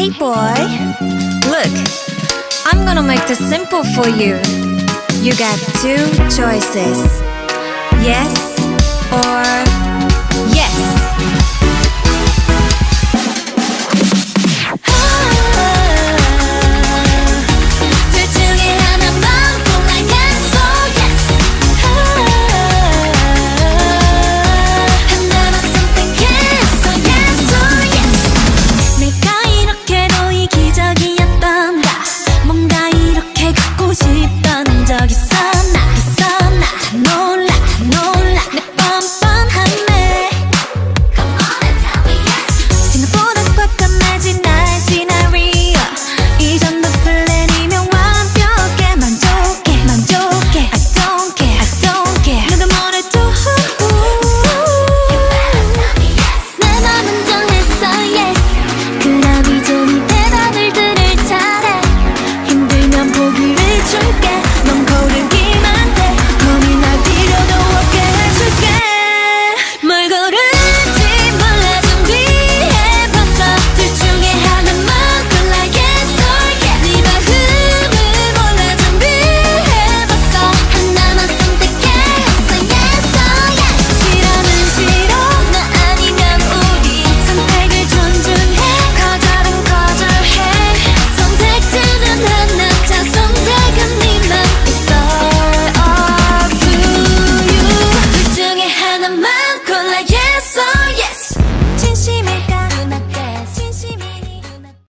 Hey boy, look, I'm gonna make this simple for you. You got two choices, yes or